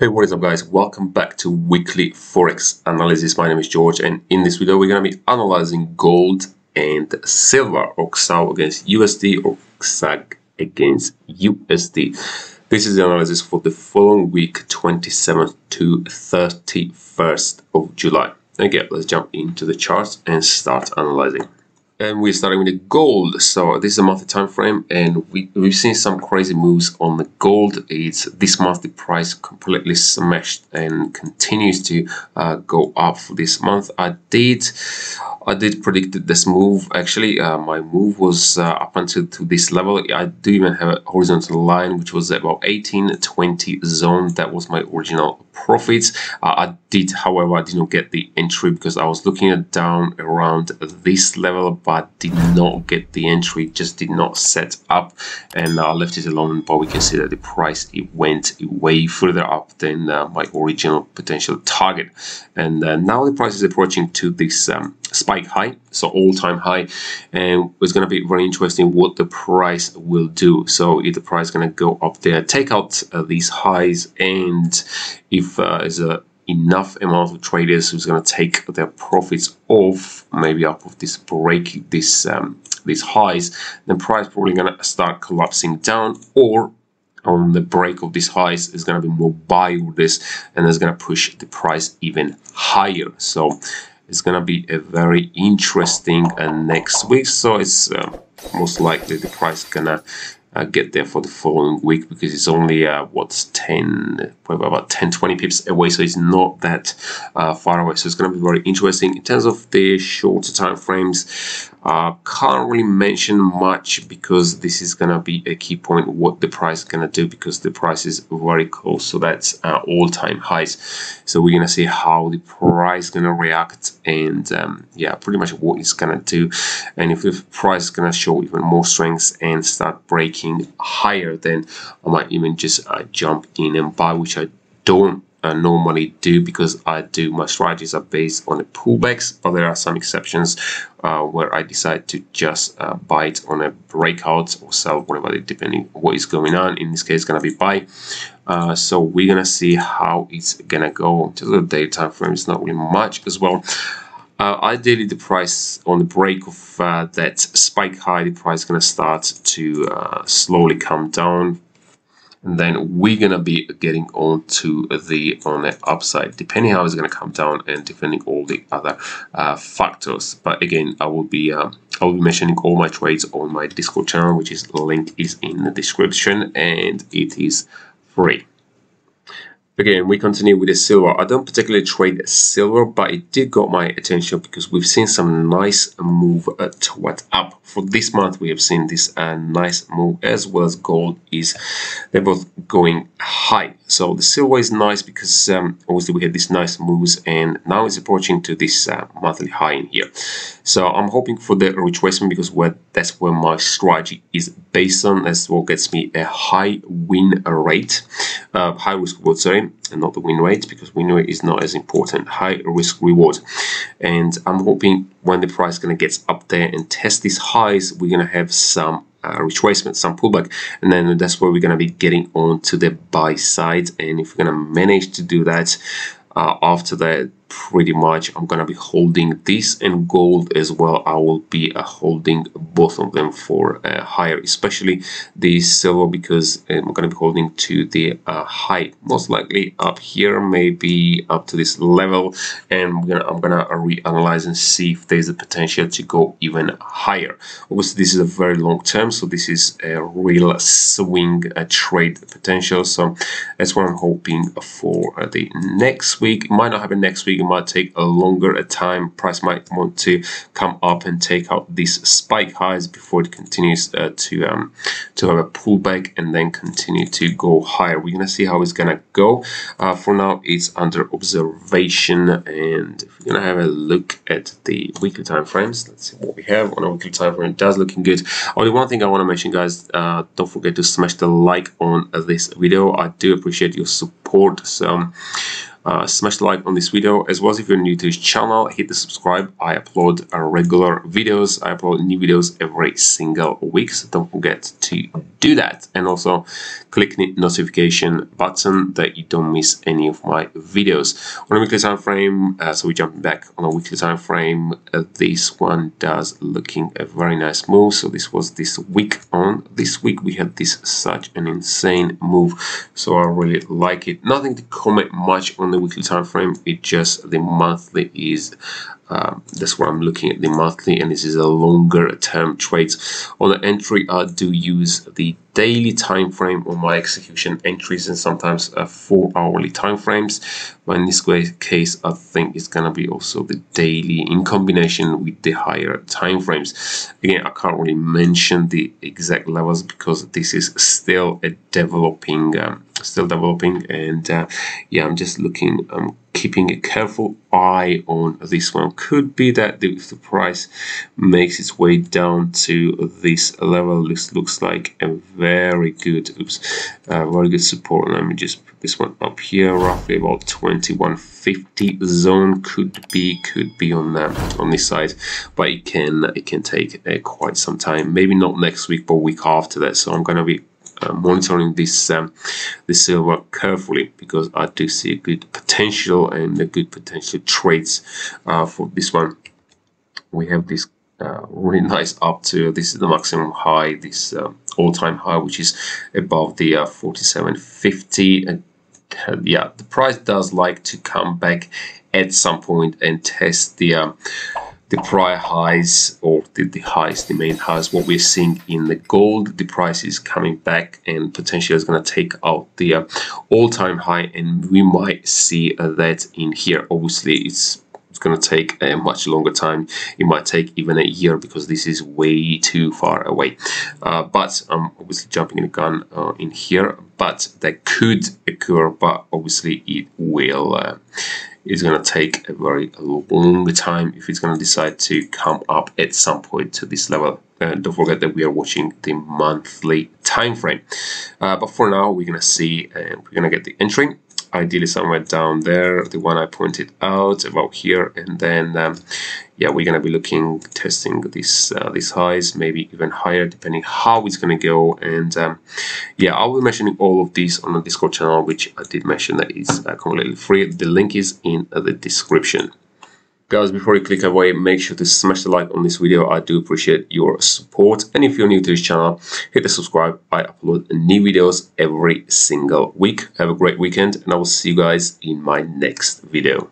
Hey, what is up guys, welcome back to weekly forex analysis. My name is George and in this video we're going to be analyzing gold and silver, or XAU against USD or XAG against USD. This is the analysis for the following week, 27th to 31st of July. Okay, let's jump into the charts and start analyzing. And we're starting with the gold. So this is a monthly time frame, and we've seen some crazy moves on the gold. It's this month the price completely smashed and continues to go up for this month. I did predict this move. Actually, my move was up until to this level. I do even have a horizontal line which was about 1820 zone. That was my original profits. I did not get the entry because I was looking at down around this level, but did not get the entry, just did not set up, and I left it alone. But we can see that the price, it went way further up than my original potential target, and now the price is approaching to this spike high, so all-time high, and it's going to be very interesting what the price will do. So if the price is going to go up there, take out these highs, and if there's enough amount of traders who's going to take their profits off, maybe off of this break, these highs, then price probably going to start collapsing down, or on the break of these highs is going to be more buy orders, and it's going to push the price even higher. So it's going to be a very interesting next week. So it's most likely the price going to get there for the following week, because it's only what's 10, probably about 10-20 pips away, so it's not that far away. So it's going to be very interesting. In terms of the shorter time frames, can't really mention much, because this is going to be a key point what the price is going to do, because the price is very close. So that's all-time highs, so we're going to see how the price is going to react, and yeah, pretty much what it's going to do. And if the price is going to show even more strength and start breaking higher, then I might even just jump in and buy, which I don't normally do, because I do, my strategies are based on the pullbacks, but there are some exceptions where I decide to just buy it on a breakout or sell, whatever, depending on what is going on. In this case, it's gonna be buy. So we're gonna see how it's gonna go. To the daily time frame, it's not really much as well. Ideally, the price on the break of that spike high, the price is going to start to slowly come down, and then we're going to be getting on to the upside, depending how it's going to come down and depending all the other factors. But again, I will be mentioning all my trades on my Discord channel, which is link is in the description, and it is free. Again, we continue with the silver. I don't particularly trade silver, but it did got my attention because we've seen some nice move toward up. For this month, we have seen this nice move, as well as gold. Is they're both going high. So the silver is nice because obviously we had these nice moves, and now it's approaching to this monthly high in here. So I'm hoping for the retracement, because that's where my strategy is based on. That's what gets me a high win rate, high risk reward, sorry, and not the win rate, because win rate is not as important, high risk reward. And I'm hoping when the price gonna gets up there and test these highs, we're gonna have some retracement, some pullback, and then that's where we're gonna be getting on to the buy side. And if we're gonna manage to do that, after that, pretty much I'm gonna be holding this and gold as well. I will be holding both of them for higher, especially the silver, because I'm gonna be holding to the high, most likely up here, maybe up to this level, and I'm gonna reanalyze and see if there's a potential to go even higher. Obviously, this is a very long term, so this is a real swing trade potential. So that's what I'm hoping for the next week. It might not happen next week. It might take a longer time. Price might want to come up and take out these spike highs before it continues to have a pullback and then continue to go higher. We're gonna see how it's gonna go. For now, it's under observation, and if we're gonna have a look at the weekly time frames. Let's see what we have on our weekly time frame. It does looking good. Only one thing I want to mention, guys. Don't forget to smash the like on this video. I do appreciate your support. So Smash the like on this video, as well as if you're new to this channel, hit the subscribe. I upload regular videos. I upload new videos every single week, so don't forget to do that. And also click the notification button that you don't miss any of my videos. On a weekly time frame, so we jump back on a weekly time frame. This one does looking a very nice move. So this was this week. On this week we had this such an insane move. So I really like it. Nothing to comment much on the weekly time frame. It just the monthly is that's what I'm looking at, the monthly, and this is a longer term trade. On the entry, I do use the daily time frame on my execution entries, and sometimes 4 hourly time frames. But in this case, I think it's gonna be also the daily in combination with the higher time frames. Again, I can't really mention the exact levels because this is still a developing, and yeah, I'm just looking. Keeping a careful eye on this one. Could be that if the price makes its way down to this level, this looks like a very good, very good support. Let me just put this one up here, roughly about 2150 zone. Could be on that, on this side, but it can take quite some time. Maybe not next week, but week after that. So I'm gonna be monitoring this this silver carefully, because I do see a good potential and a good potential trades for this one. We have this really nice up to, this is the maximum high, this all-time high, which is above the 47.50, and yeah, the price does like to come back at some point and test the prior highs, or the highs, the main highs, what we're seeing in the gold. The price is coming back and potentially is going to take out the all-time high, and we might see that in here. Obviously, it's going to take a much longer time. It might take even a year, because this is way too far away. But I'm obviously jumping the gun in here, but that could occur, but obviously it will. It's going to take a very long time if it's going to decide to come up at some point to this level. And don't forget that we are watching the monthly time frame. But for now, we're going to see, we're going to get the entry, ideally somewhere down there, the one I pointed out about here, and then yeah, we're going to be looking, testing these highs, maybe even higher, depending how it's going to go. And yeah, I'll be mentioning all of these on the Discord channel, which I did mention that is completely free. The link is in the description. Guys, before you click away, make sure to smash the like on this video. I do appreciate your support. And if you're new to this channel, hit the subscribe. I upload new videos every single week. Have a great weekend, and I will see you guys in my next video.